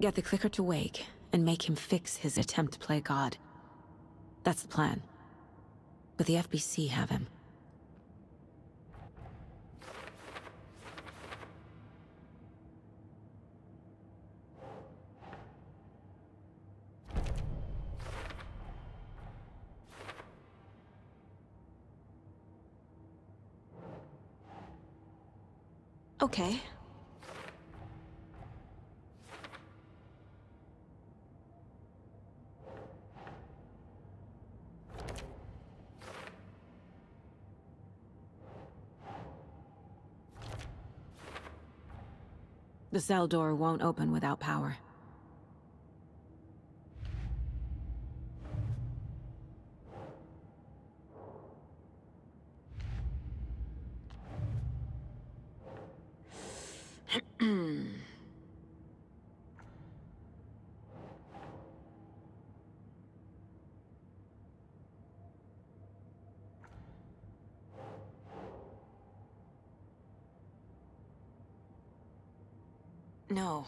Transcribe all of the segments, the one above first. Get the clicker to wake and make him fix his attempt to play God. That's the plan. But the FBC have him. Okay. The cell door won't open without power. No.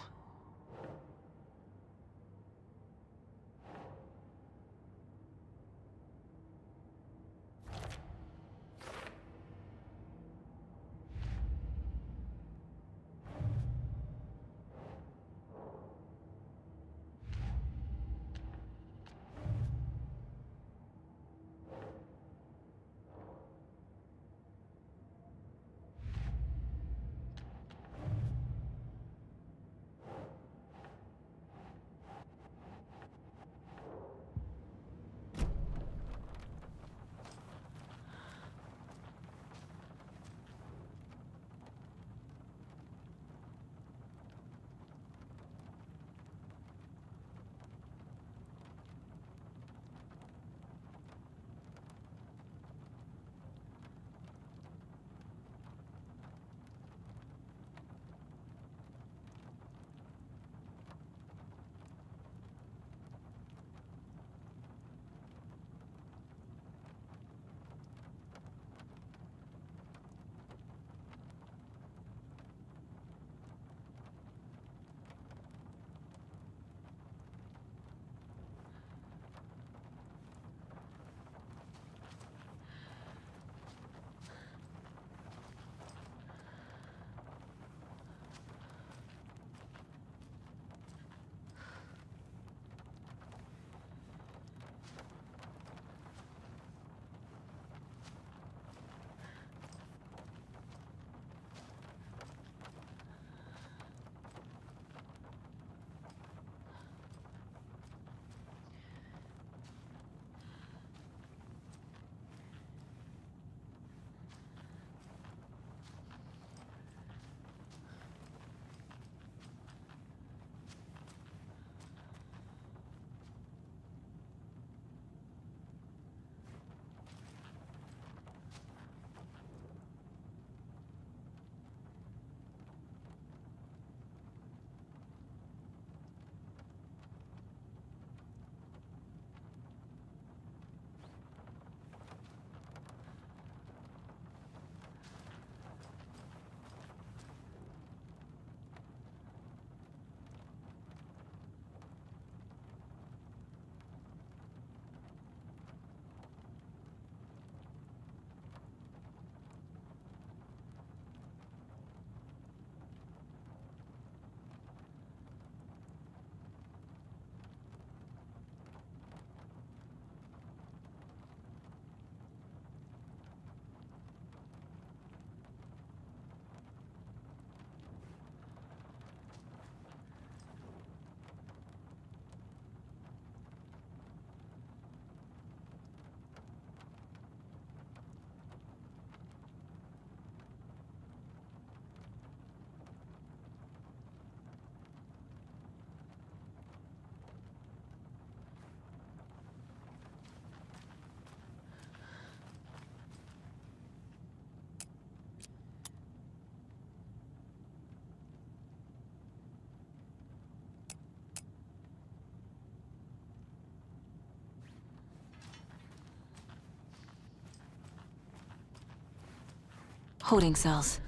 Holding cells.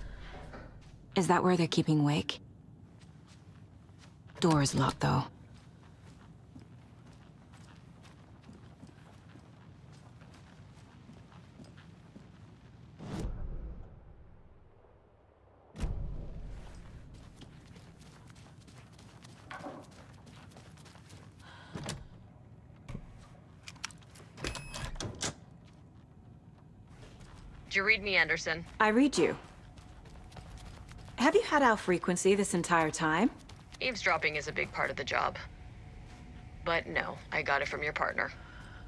Is that where they're keeping wake? door is locked, though. Did you read me, Anderson? I read you. Have you had our frequency this entire time? Eavesdropping is a big part of the job. But no, I got it from your partner.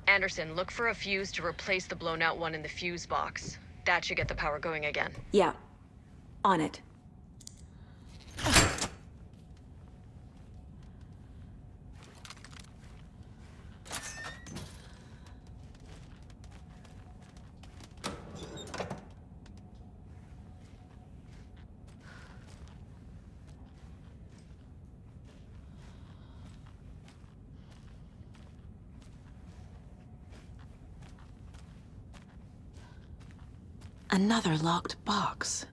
Anderson, look for a fuse to replace the blown out one in the fuse box. That should get the power going again. Yeah. On it. Another locked box.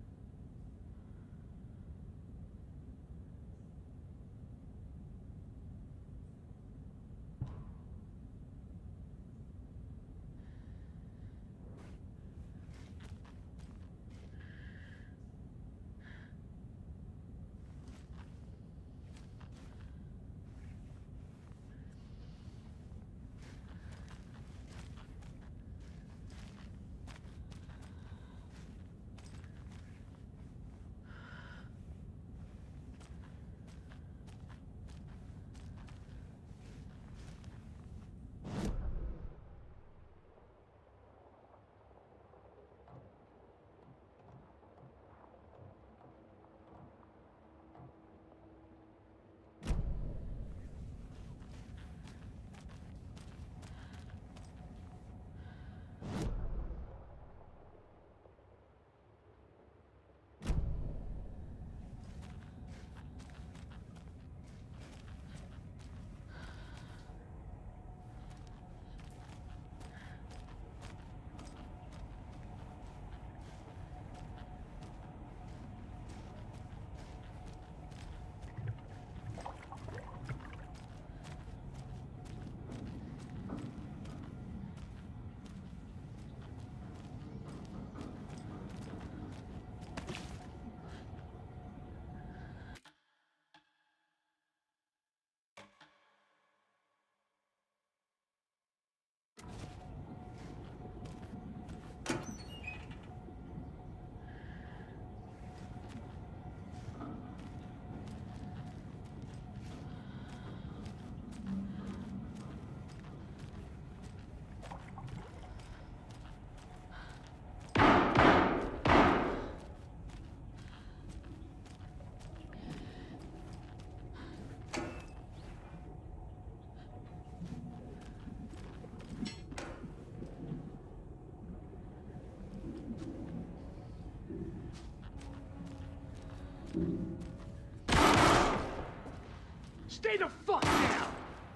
Stay the fuck down!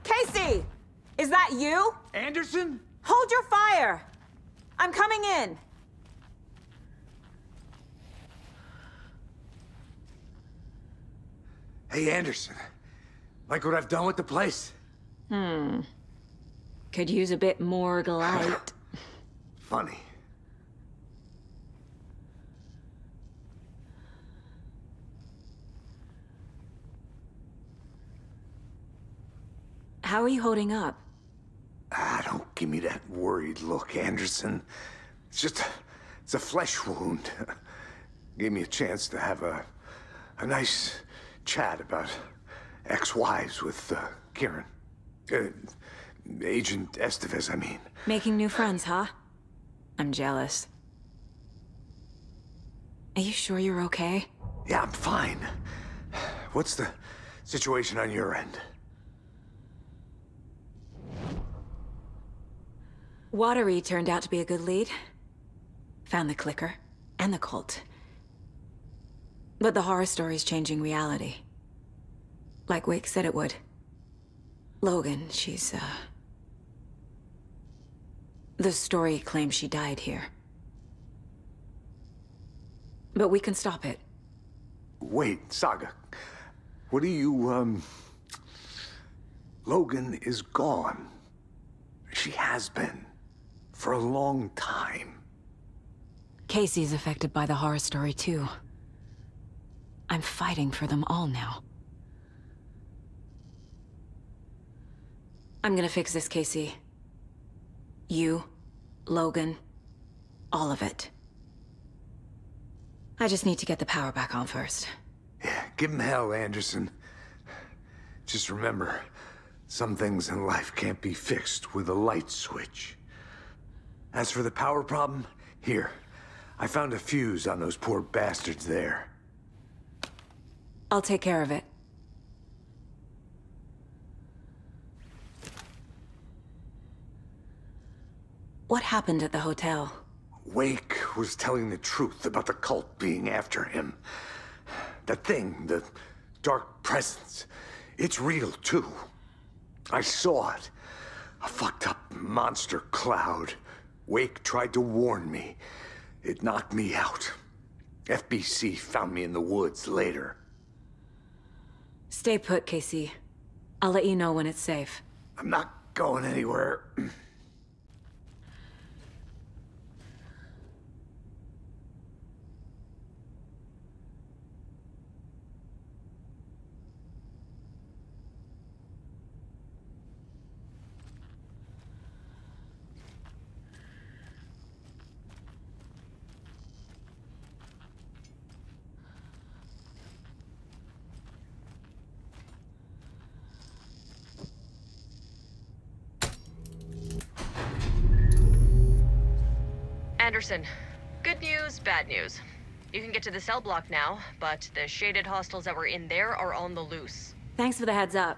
Casey! Is that you? Anderson? Hold your fire! I'm coming in! Hey, Anderson. Like what I've done with the place? Could use a bit more light. Funny. How are you holding up? Ah, don't give me that worried look, Anderson. It's just, it's a flesh wound. Gave me a chance to have a nice chat about ex-wives with Kieran. Agent Estevez, I mean. Making new friends, huh? I'm jealous. Are you sure you're okay? Yeah, I'm fine. What's the situation on your end? Waterbury turned out to be a good lead. Found the clicker and the cult. But the horror story's changing reality. Like Wake said it would. Logan, she's, the story claims she died here. But we can stop it. Wait, Saga. What do you, Logan is gone. She has been. For a long time. Casey's affected by the horror story, too. I'm fighting for them all now. I'm gonna fix this, Casey. You, Logan, all of it. I just need to get the power back on first. Yeah, give him hell, Anderson. Just remember, some things in life can't be fixed with a light switch. As for the power problem, here. I found a fuse on those poor bastards there. I'll take care of it. What happened at the hotel? Wake was telling the truth about the cult being after him. That thing, the dark presence, it's real too. I saw it. A fucked up monster cloud. Wake tried to warn me. It knocked me out. FBC found me in the woods later. Stay put, Casey. I'll let you know when it's safe. I'm not going anywhere. Anderson, good news, bad news. You can get to the cell block now, but the shaded hostiles that were in there are on the loose. Thanks for the heads up.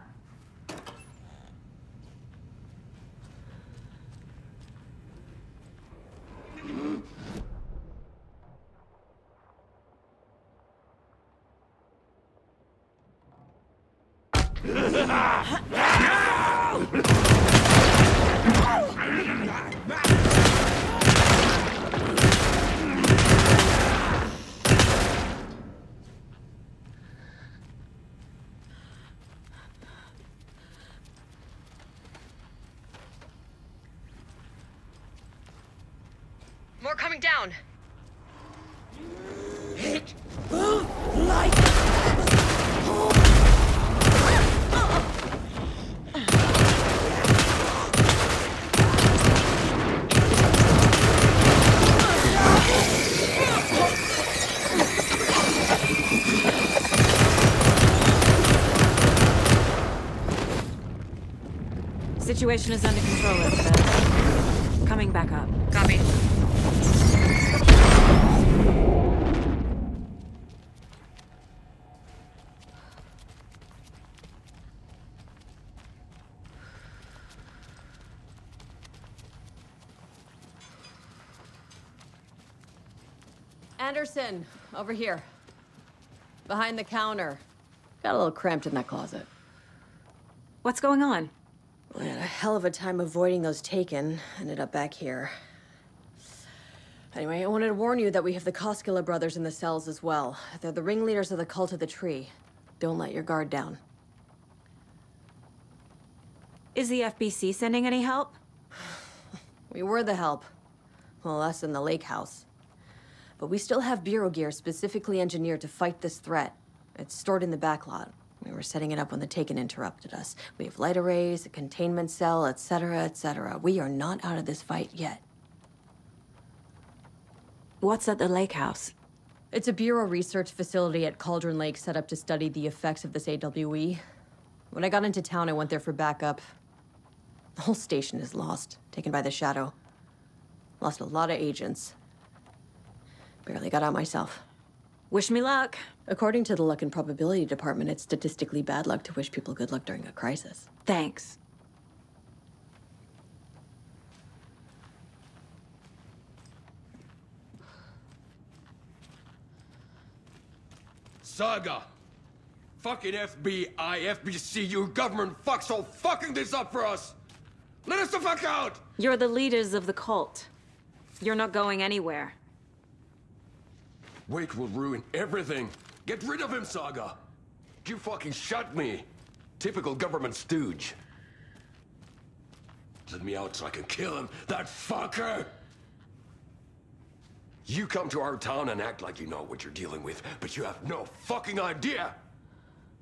Situation is under control, Elizabeth. Coming back up. Copy. Anderson, over here. Behind the counter. Got a little cramped in that closet. What's going on? I had a hell of a time avoiding those Taken. Ended up back here. Anyway, I wanted to warn you that we have the Koskela brothers in the cells as well. They're the ringleaders of the Cult of the Tree. Don't let your guard down. Is the FBC sending any help? We were the help. Well, us and the lake house. But we still have bureau gear specifically engineered to fight this threat. It's stored in the backlot. We were setting it up when the Taken interrupted us. We have light arrays, a containment cell, etc., etc. We are not out of this fight yet. What's at the lake house? It's a bureau research facility at Cauldron Lake set up to study the effects of this AWE. When I got into town, I went there for backup. The whole station is lost, taken by the Shadow. Lost a lot of agents. Barely got out myself. Wish me luck. According to the Luck and Probability Department, it's statistically bad luck to wish people good luck during a crisis. Thanks. Saga! Fucking FBI, FBC, your government fucks all fucking this up for us! Let us the fuck out! You're the leaders of the cult. You're not going anywhere. Wake will ruin everything. Get rid of him, Saga. You fucking shot me. Typical government stooge. Let me out so I can kill him, that fucker! You come to our town and act like you know what you're dealing with, but you have no fucking idea!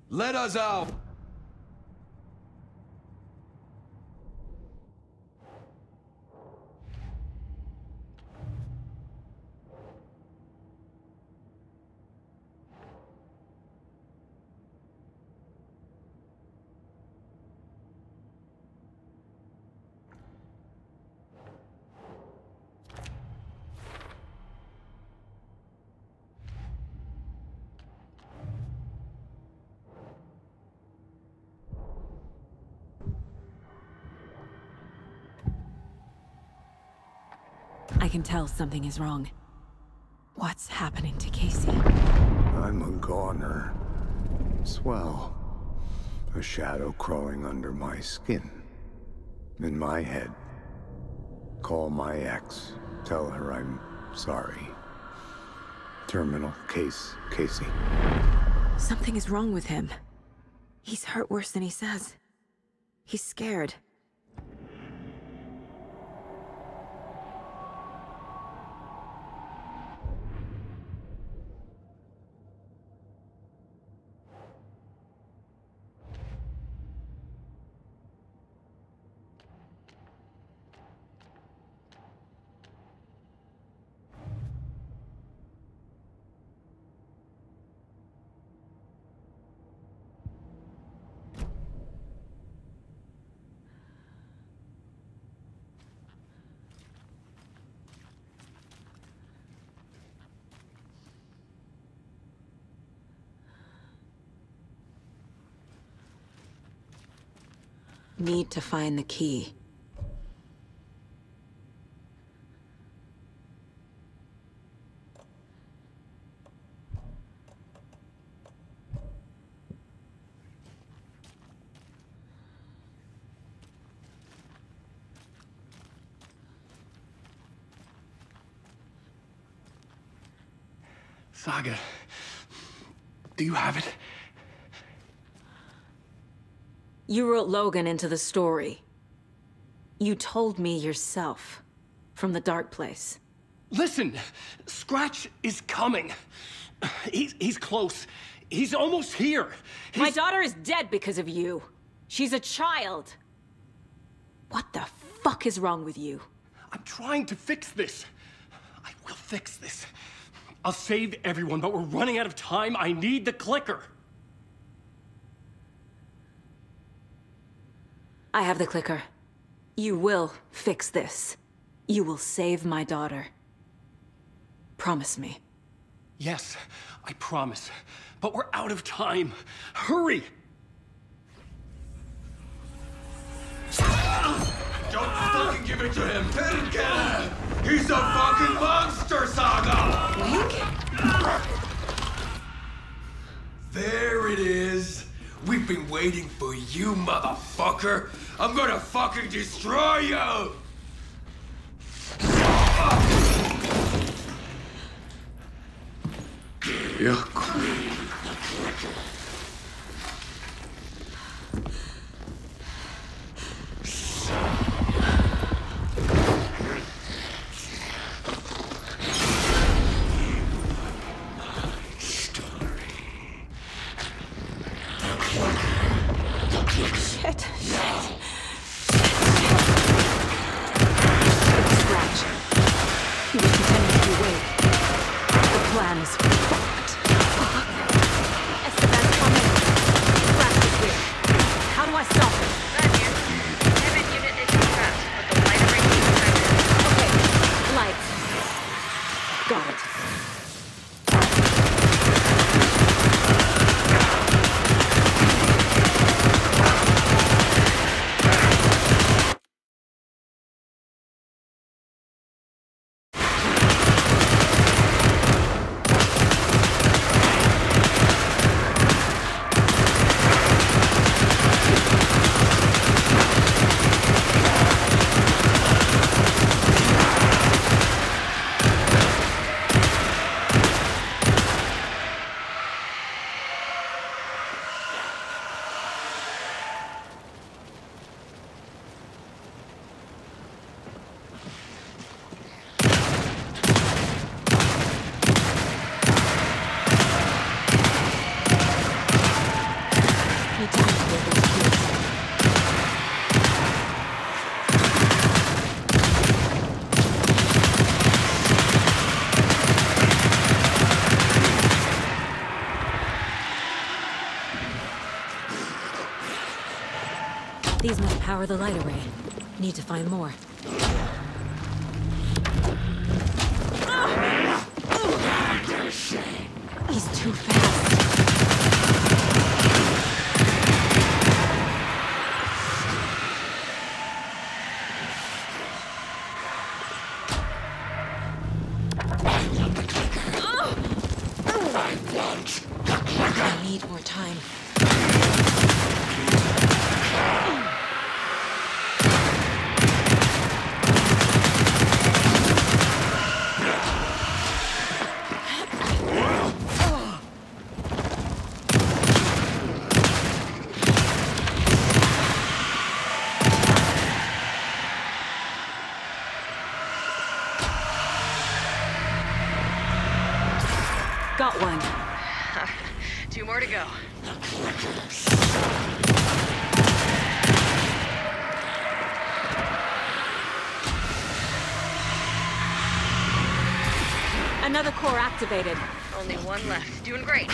Let us out! I can tell something is wrong. What's happening to Casey? I'm a goner. Swell. A shadow crawling under my skin. In my head. Call my ex. Tell her I'm sorry. Terminal case, Casey. Something is wrong with him. He's hurt worse than he says. He's scared. Need to find the key. Saga, do you have it? You wrote Logan into the story. You told me yourself, from the dark place. Listen, Scratch is coming. He's close. He's almost here. My daughter is dead because of you. She's a child. What the fuck is wrong with you? I'm trying to fix this. I will fix this. I'll save everyone, but we're running out of time. I need the clicker. I have the clicker. You will fix this. You will save my daughter. Promise me. Yes, I promise. But we're out of time. Hurry! Don't fucking give it to him! Taken! He's a fucking monster, Saga! Link? There it is! We've been waiting for you, motherfucker! I'm gonna fucking destroy you! These must power the light array. Need to find more. He's too fast. I need more time. Another core activated. Only one left. Doing great.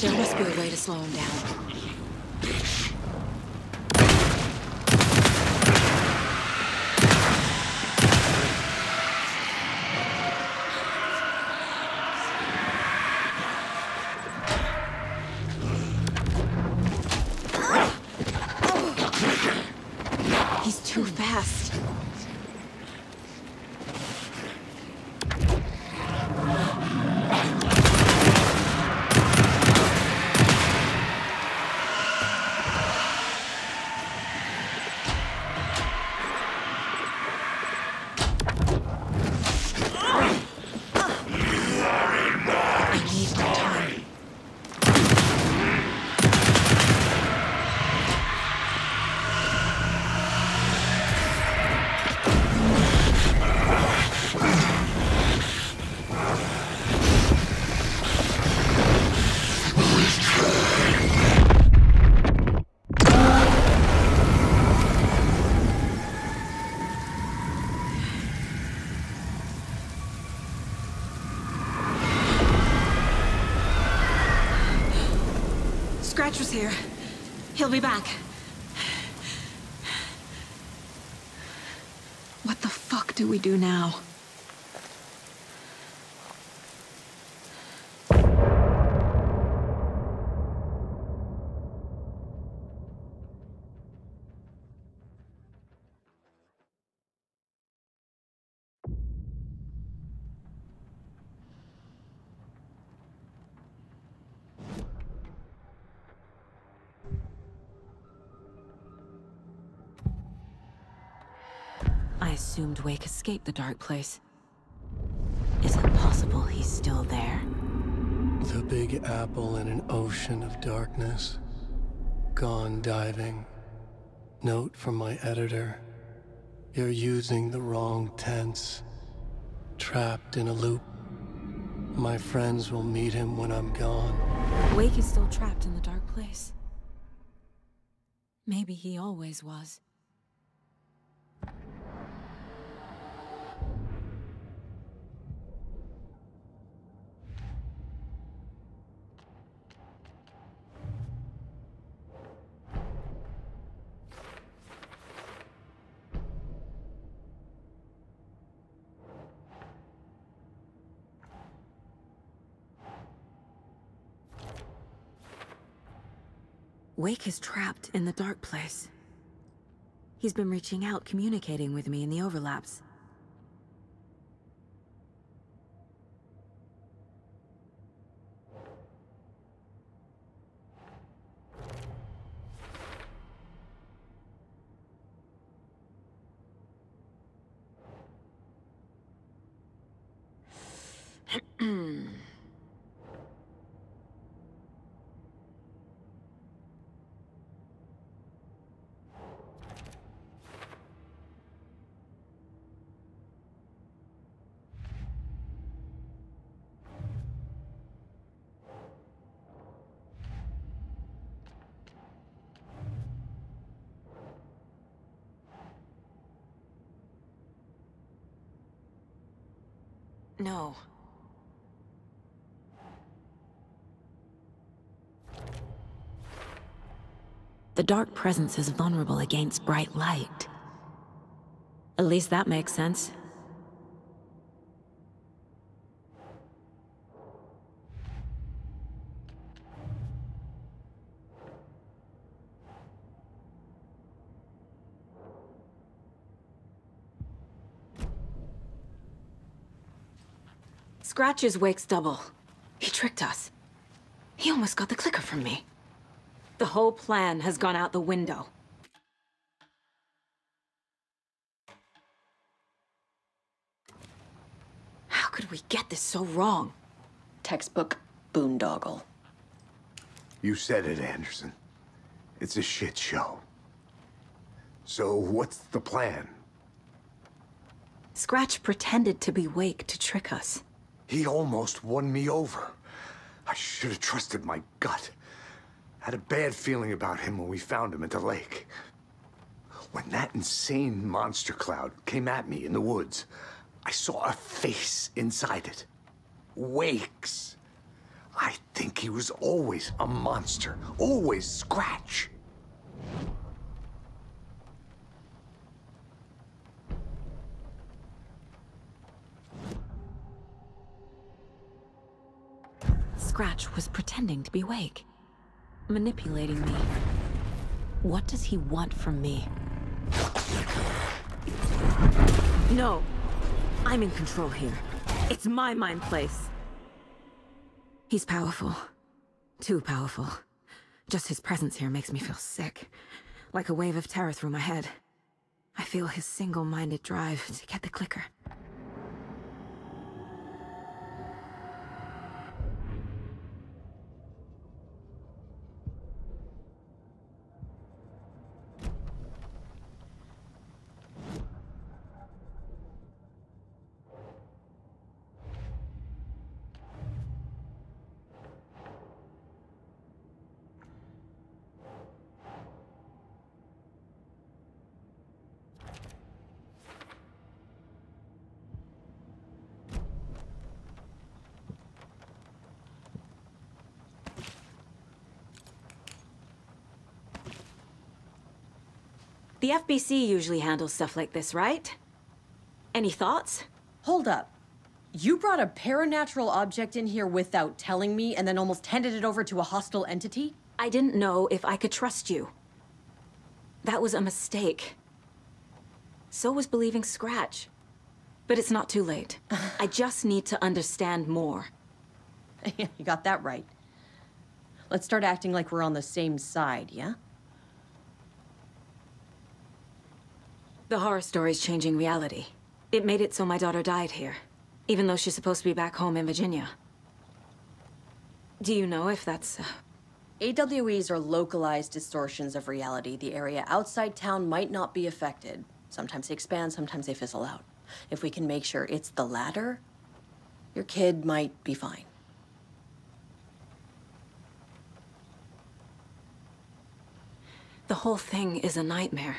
There must be a way to slow him down. Scratch was here. He'll be back. What the fuck do we do now? I assumed Wake escaped the dark place. Is it possible he's still there? The Big Apple in an ocean of darkness. Gone diving. Note from my editor. You're using the wrong tense. Trapped in a loop. My friends will meet him when I'm gone. Wake is still trapped in the dark place. Maybe he always was. Wake is trapped in the dark place. He's been reaching out, communicating with me in the overlaps. No. The dark presence is vulnerable against bright light. At least that makes sense. Scratch's wake's double. He tricked us. He almost got the clicker from me. The whole plan has gone out the window. How could we get this so wrong? Textbook boondoggle. You said it, Anderson. It's a shit show. So what's the plan? Scratch pretended to be Wake to trick us. He almost won me over. I should have trusted my gut. I had a bad feeling about him when we found him at the lake. When that insane monster cloud came at me in the woods, I saw a face inside it. Wake's. I think he was always a monster, always Scratch. Scratch was pretending to be Wake, manipulating me. What does he want from me? No, I'm in control here. It's my mind place. He's powerful, too powerful. Just his presence here makes me feel sick, like a wave of terror through my head. I feel his single-minded drive to get the clicker. The FBC usually handles stuff like this, right? Any thoughts? Hold up. You brought a paranatural object in here without telling me and then almost handed it over to a hostile entity? I didn't know if I could trust you. That was a mistake. So was believing Scratch. But it's not too late. I just need to understand more. You got that right. Let's start acting like we're on the same side, yeah? The horror story's changing reality. It made it so my daughter died here, even though she's supposed to be back home in Virginia. Do you know if that's... AWEs are localized distortions of reality. The area outside town might not be affected. Sometimes they expand, sometimes they fizzle out. If we can make sure it's the latter, your kid might be fine. The whole thing is a nightmare.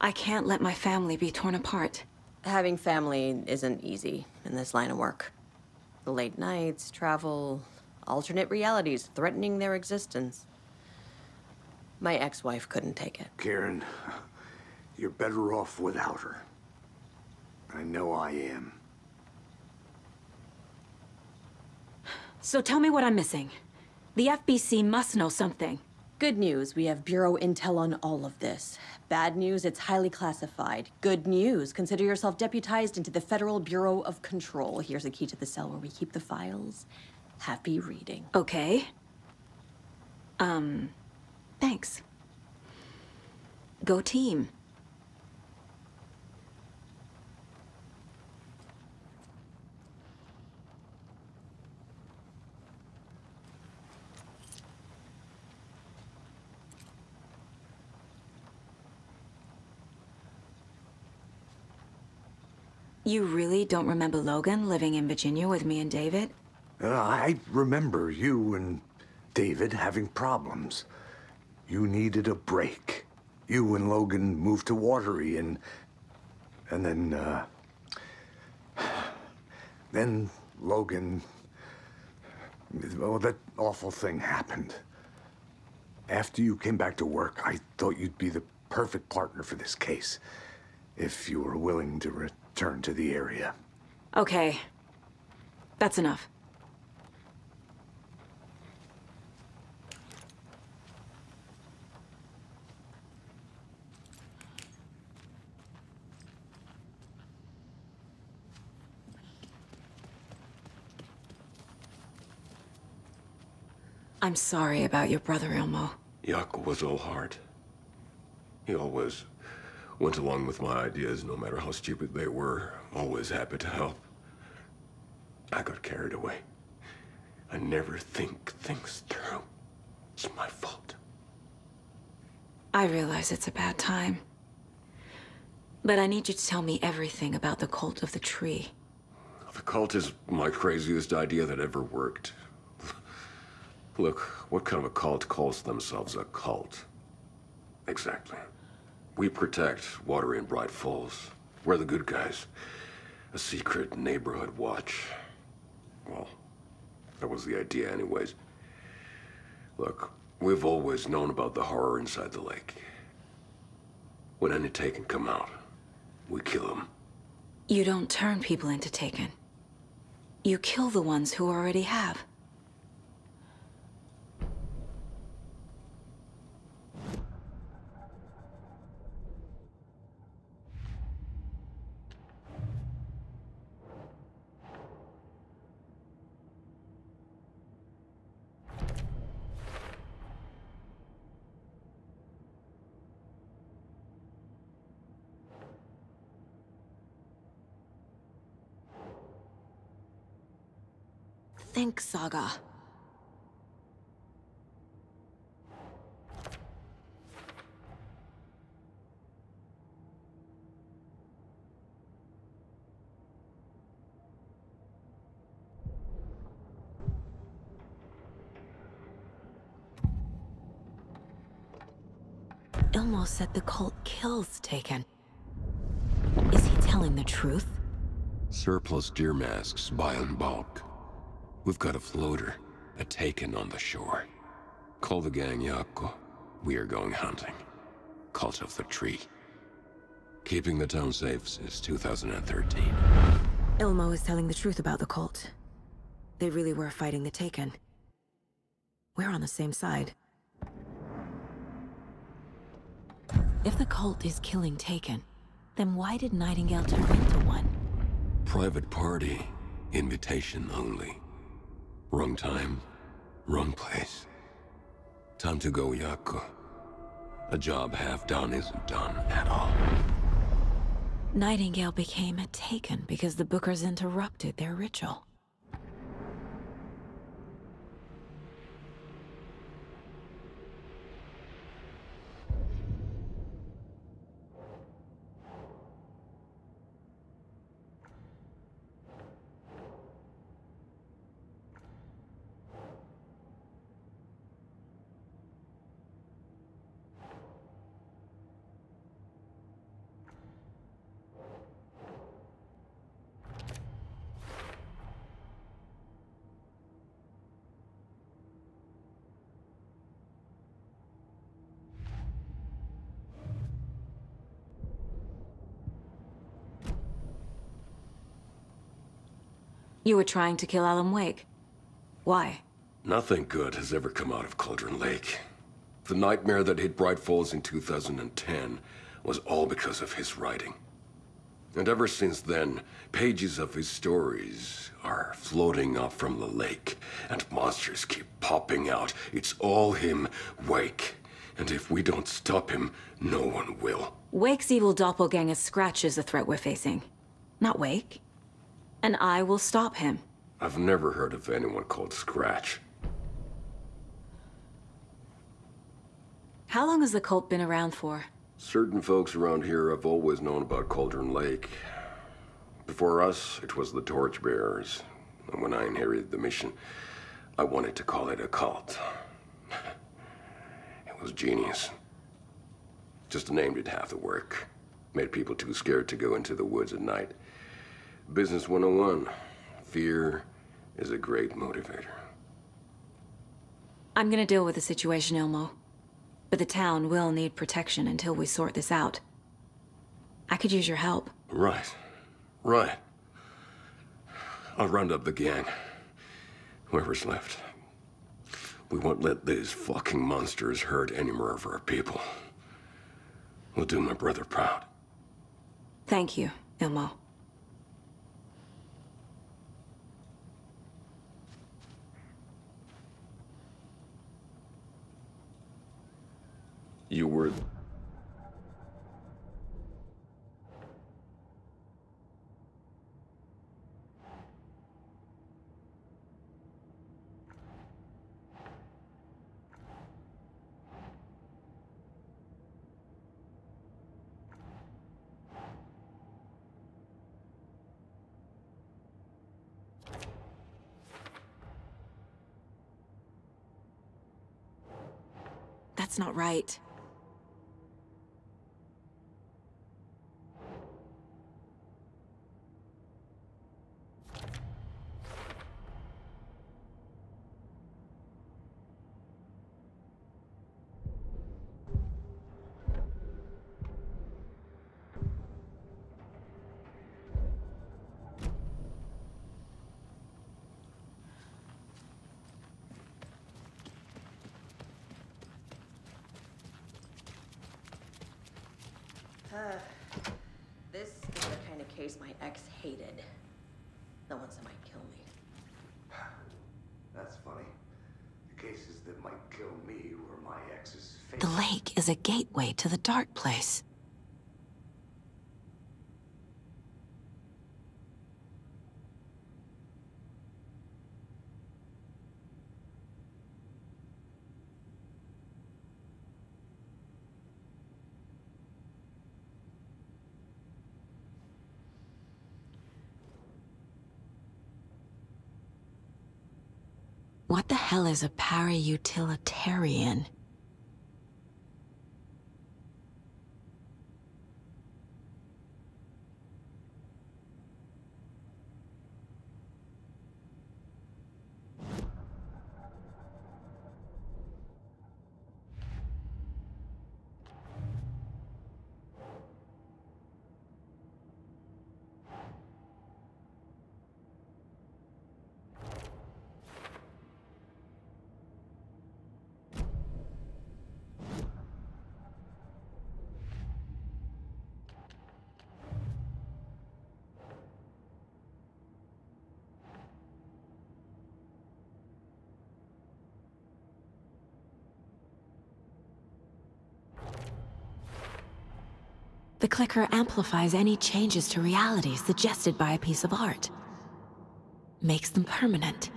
I can't let my family be torn apart. Having family isn't easy in this line of work. The late nights, travel, alternate realities threatening their existence. My ex-wife couldn't take it. Karen, you're better off without her. I know I am. So tell me what I'm missing. The FBC must know something. Good news, we have Bureau intel on all of this. Bad news, it's highly classified. Good news, consider yourself deputized into the Federal Bureau of Control. Here's a key to the cell where we keep the files. Happy reading. Okay. Thanks. Go team. You really don't remember Logan living in Virginia with me and David? I remember you and David having problems. You needed a break. You and Logan moved to Waterbury and then Then Logan, well, that awful thing happened. After you came back to work, I thought you'd be the perfect partner for this case, if you were willing to return to the area. Okay. That's enough. I'm sorry about your brother, Ilmo. Jaakko was all heart. He always went along with my ideas, no matter how stupid they were. Always happy to help. I got carried away. I never think things through. It's my fault. I realize it's a bad time. But I need you to tell me everything about the Cult of the Tree. The cult is my craziest idea that ever worked. Look, what kind of a cult calls themselves a cult? Exactly. We protect water in Bright Falls. We're the good guys. A secret neighborhood watch. Well, that was the idea anyways. Look, we've always known about the horror inside the lake. When any Taken come out, we kill them. You don't turn people into Taken. You kill the ones who already have. Think, Saga. Ilmo said the cult kills Taken. Is he telling the truth? Surplus deer masks buy in bulk. We've got a floater, a Taken on the shore. Call the gang, Jaakko. We are going hunting. Cult of the Tree. Keeping the town safe since 2013. Ilmo is telling the truth about the cult. They really were fighting the Taken. We're on the same side. If the cult is killing Taken, then why did Nightingale turn into one? Private party. Invitation only. Wrong time, wrong place. Time to go, Jaakko. A job half done isn't done at all. Nightingale became a Taken because the Bookers interrupted their ritual. You were trying to kill Alan Wake. Why? Nothing good has ever come out of Cauldron Lake. The nightmare that hit Bright Falls in 2010 was all because of his writing. And ever since then, pages of his stories are floating up from the lake, and monsters keep popping out. It's all him, Wake. And if we don't stop him, no one will. Wake's evil doppelganger Scratch is the threat we're facing, not Wake. And I will stop him. I've never heard of anyone called Scratch. How long has the cult been around for? Certain folks around here have always known about Cauldron Lake. Before us, it was the Torchbearers. And when I inherited the mission, I wanted to call it a cult. It was genius. Just named it half the work. Made people too scared to go into the woods at night. Business 101. Fear is a great motivator. I'm gonna deal with the situation, Ilmo. But the town will need protection until we sort this out. I could use your help. Right. Right. I'll round up the gang. Whoever's left. We won't let these fucking monsters hurt any more of our people. We'll do my brother proud. Thank you, Ilmo. You were... That's not right. This is the kind of case my ex hated. The ones that might kill me. That's funny. The cases that might kill me were my ex's face. The lake is a gateway to the dark place. What the hell is a para-utilitarian? The clicker amplifies any changes to reality suggested by a piece of art. Makes them permanent.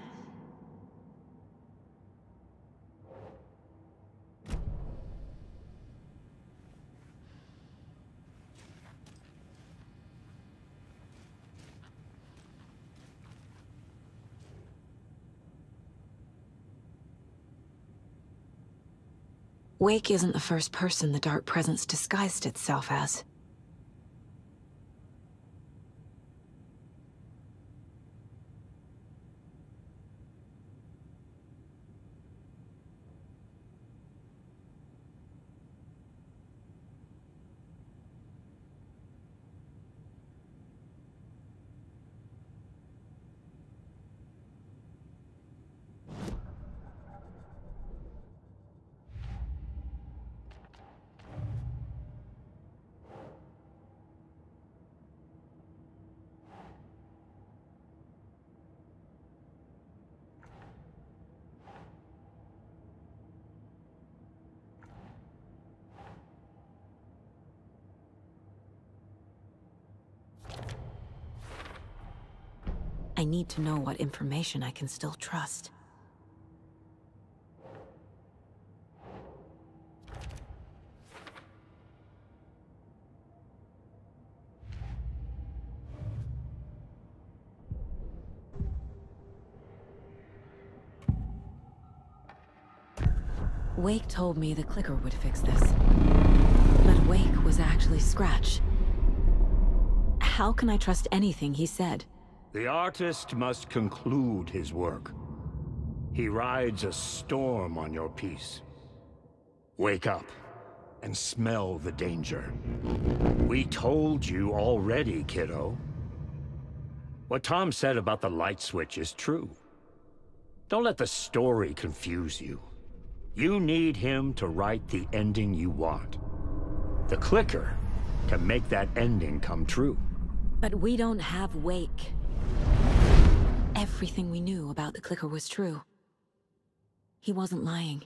Wake isn't the first person the Dark Presence disguised itself as. I need to know what information I can still trust. Wake told me the clicker would fix this. But Wake was actually Scratch. How can I trust anything he said? The artist must conclude his work. He rides a storm on your piece. Wake up and smell the danger. We told you already, kiddo. What Tom said about the light switch is true. Don't let the story confuse you. You need him to write the ending you want. The clicker can make that ending come true. But we don't have Wake. Everything we knew about the clicker was true. He wasn't lying.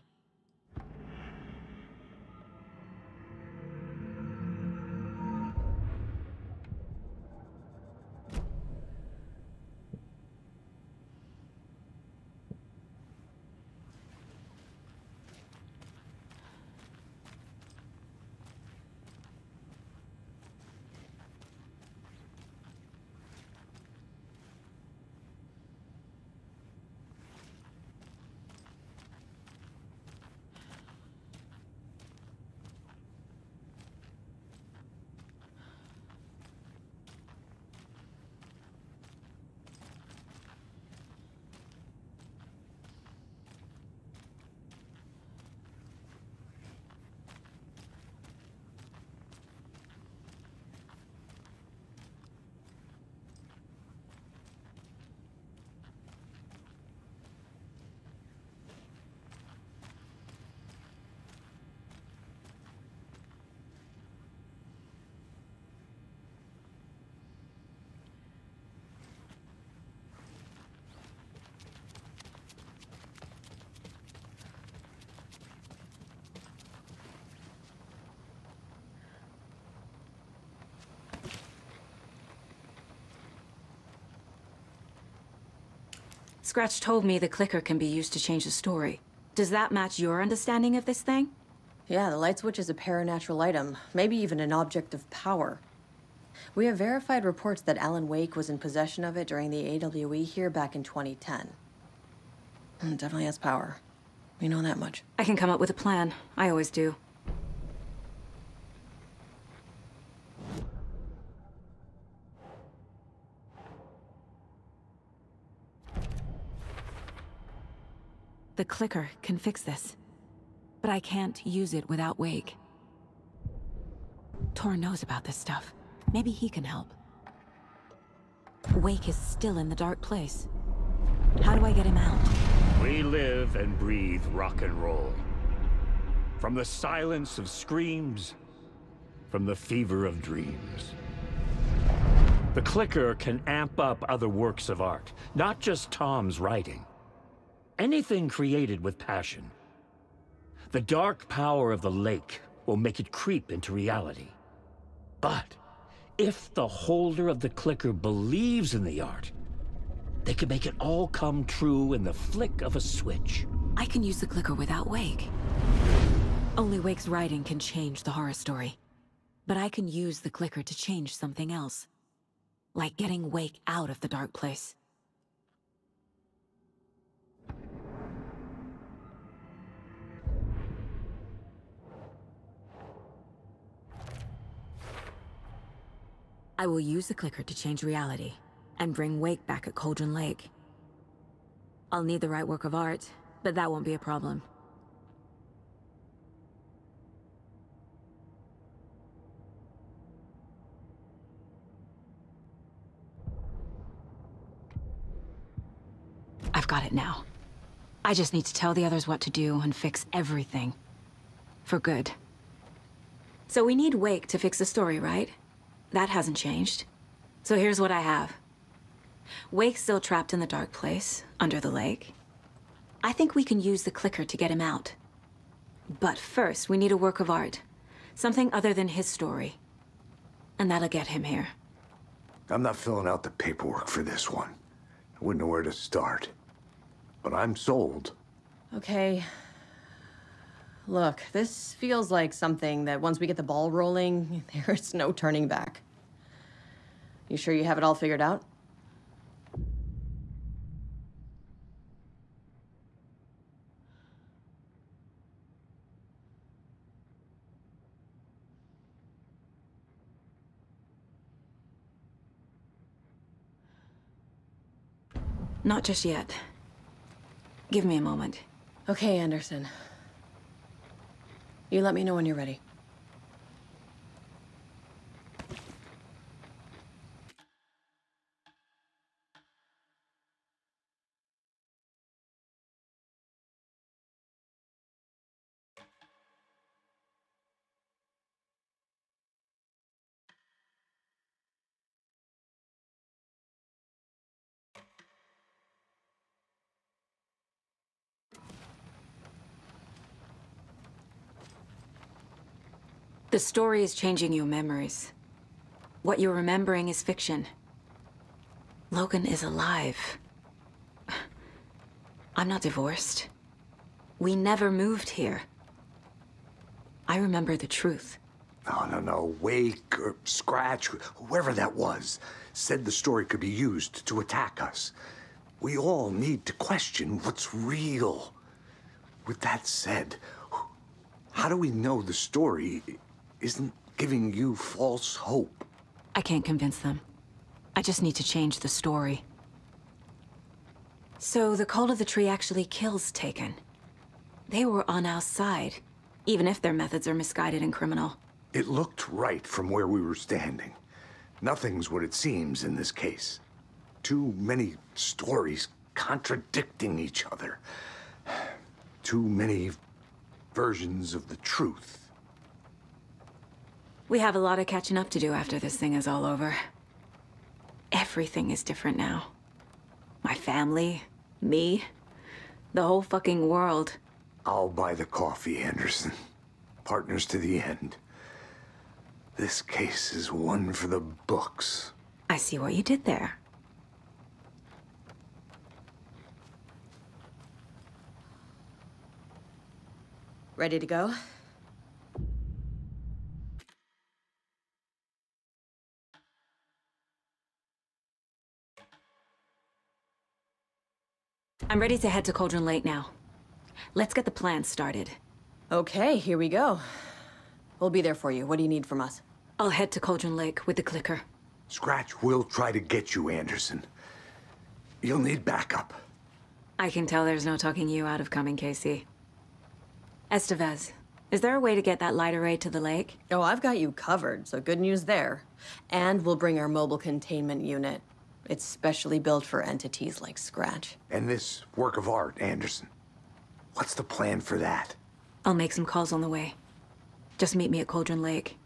Scratch told me the clicker can be used to change the story. Does that match your understanding of this thing? Yeah, the light switch is a paranatural item, maybe even an object of power. We have verified reports that Alan Wake was in possession of it during the AWE here back in 2010. It definitely has power. We know that much. I can come up with a plan. I always do. The clicker can fix this, but I can't use it without Wake. Tor knows about this stuff. Maybe he can help. Wake is still in the dark place. How do I get him out? We live and breathe rock and roll. From the silence of screams, from the fever of dreams. The clicker can amp up other works of art, not just Tom's writing. Anything created with passion. The dark power of the lake will make it creep into reality. But if the holder of the clicker believes in the art, they can make it all come true in the flick of a switch. I can use the clicker without Wake. Only Wake's writing can change the horror story. But I can use the clicker to change something else. Like getting Wake out of the dark place. I will use the clicker to change reality, and bring Wake back at Cauldron Lake. I'll need the right work of art, but that won't be a problem. I've got it now. I just need to tell the others what to do and fix everything. For good. So we need Wake to fix the story, right? That hasn't changed. So here's what I have. Wake's still trapped in the dark place, under the lake. I think we can use the clicker to get him out. But first, we need a work of art. Something other than his story. And that'll get him here. I'm not filling out the paperwork for this one. I wouldn't know where to start. But I'm sold. Okay. Look, this feels like something that once we get the ball rolling, there's no turning back. You sure you have it all figured out? Not just yet. Give me a moment. Okay, Anderson. You let me know when you're ready. The story is changing your memories. What you're remembering is fiction. Logan is alive. I'm not divorced. We never moved here. I remember the truth. No. Wake or Scratch, whoever that was, said the story could be used to attack us. We all need to question what's real. With that said, how do we know the story isn't giving you false hope? I can't convince them. I just need to change the story. So the Cult of the Tree actually kills Taken. They were on our side, even if their methods are misguided and criminal. It looked right from where we were standing. Nothing's what it seems in this case. Too many stories contradicting each other. Too many versions of the truth. We have a lot of catching up to do after this thing is all over. Everything is different now. My family, me, the whole fucking world. I'll buy the coffee, Anderson. Partners to the end. This case is one for the books. I see what you did there. Ready to go? I'm ready to head to Cauldron Lake now. Let's get the plan started. Okay, here we go. We'll be there for you. What do you need from us? I'll head to Cauldron Lake with the clicker. Scratch will try to get you, Anderson. You'll need backup. I can tell there's no talking you out of coming, Casey. Estevez, is there a way to get that light array to the lake? Oh, I've got you covered, so good news there. And we'll bring our mobile containment unit. It's specially built for entities like Scratch. And this work of art, Anderson. What's the plan for that? I'll make some calls on the way. Just meet me at Cauldron Lake.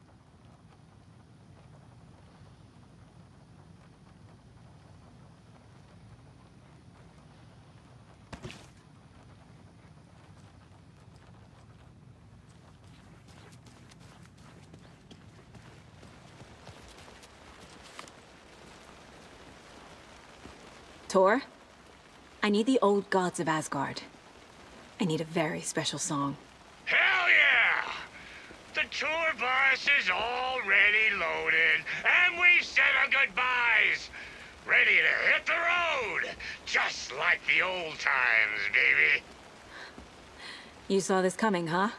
Tor, I need the old gods of Asgard. I need a very special song. Hell yeah! The tour bus is already loaded, and we've said our goodbyes. Ready to hit the road, just like the old times, baby. You saw this coming, huh?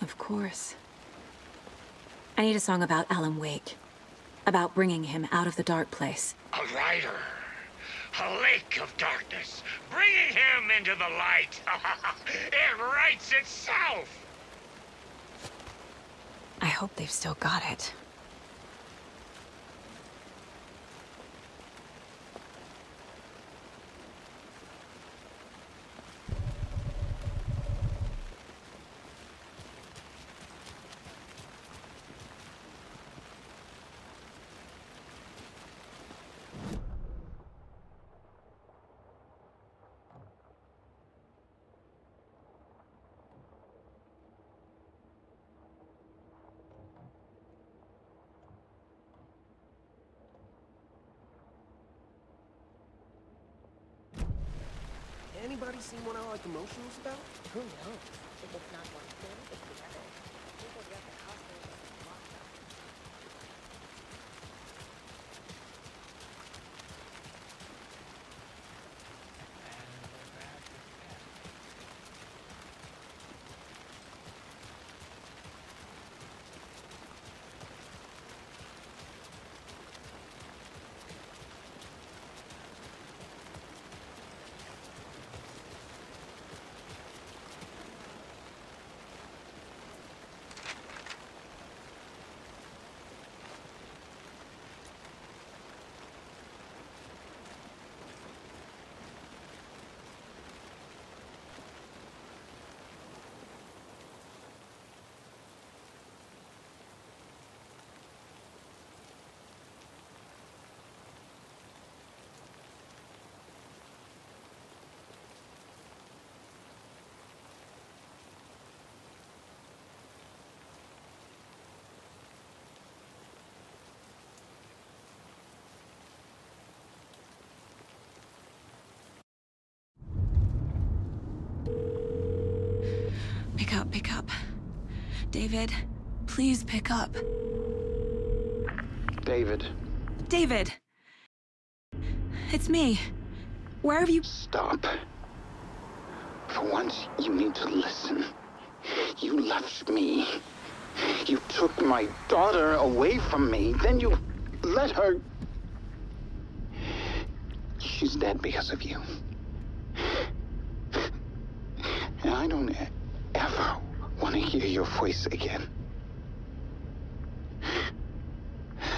Of course. I need a song about Alan Wake, about bringing him out of the dark place. A writer. A lake of darkness, bringing him into the light. It writes itself. I hope they've still got it. Anybody seen one I like emotions about? Who knows? If it's not one thing, it's the other. People get the hospital locked up. up, pick up. David, please pick up. David. David! It's me. Where have you— Stop. For once, you need to listen. You left me. You took my daughter away from me, then you let her... She's dead because of you. And I don't ever want to hear your voice again.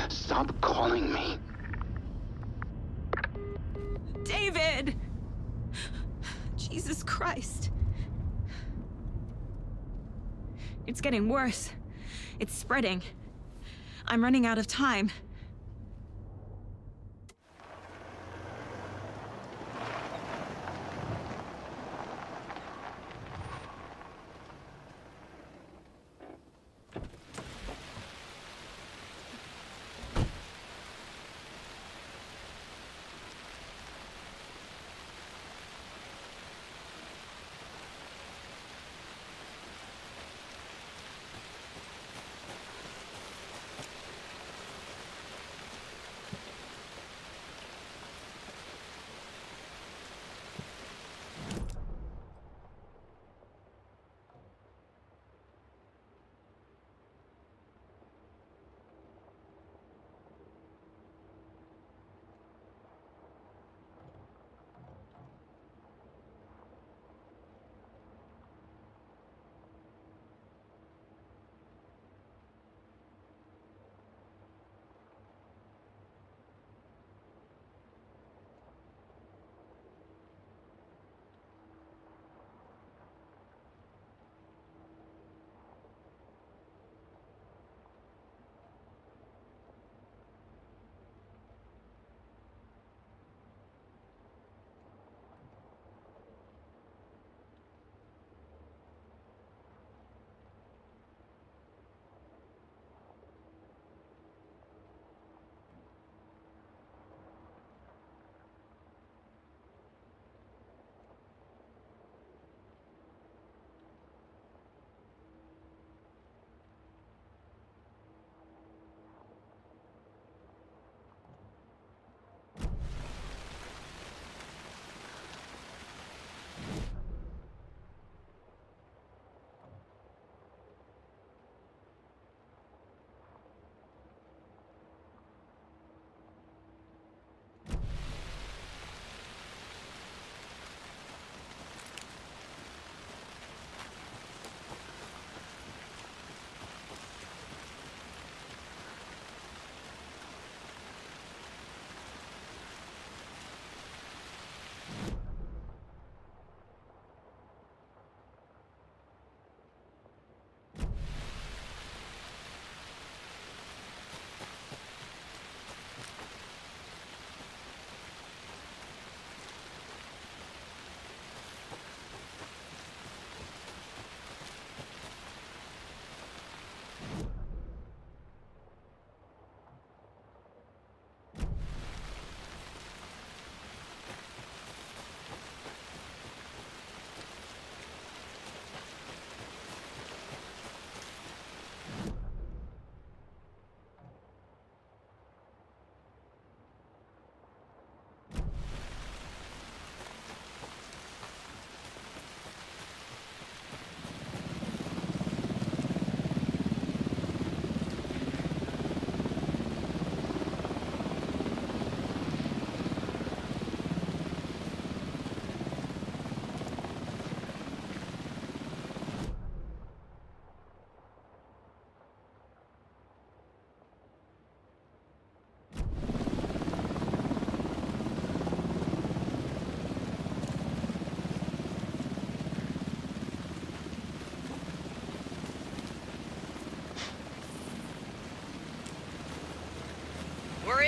Stop calling me. David! Jesus Christ. It's getting worse. It's spreading. I'm running out of time.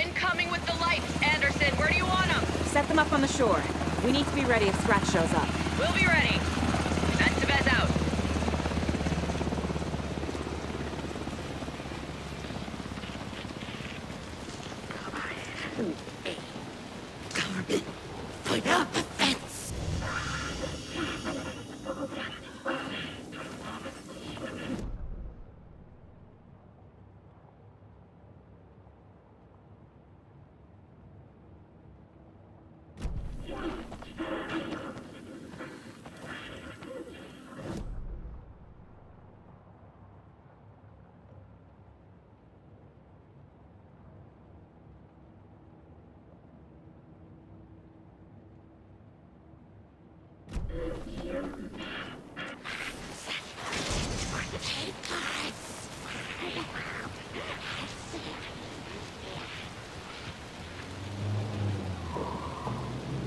Incoming with the lights, Anderson. Where do you want them? Set them up on the shore. We need to be ready if Scratch shows up. We'll be ready. Vez out. Put up the fence.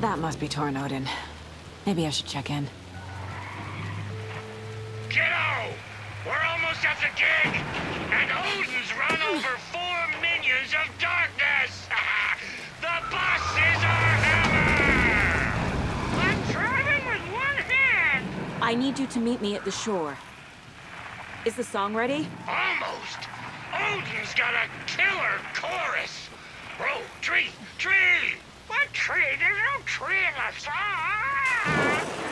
That must be Tor and Odin. Maybe I should check in. Kiddo! We're almost at the gig! And Odin's run over 4 minions of darkness! The boss is our hammer! I'm driving with 1 hand! I need you to meet me at the shore. Is the song ready? Almost! Odin's got a killer chorus! Row, tree! What tree? There's no tree in the song!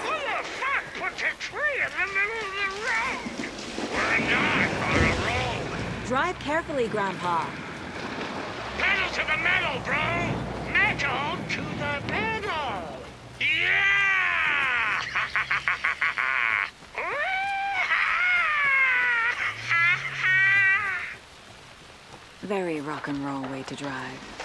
Who the fuck puts a tree in the middle of the road? We're not on a road! Drive carefully, Grandpa. Pedal to the metal, bro! Metal to the pedal! Yeah! Very rock and roll way to drive.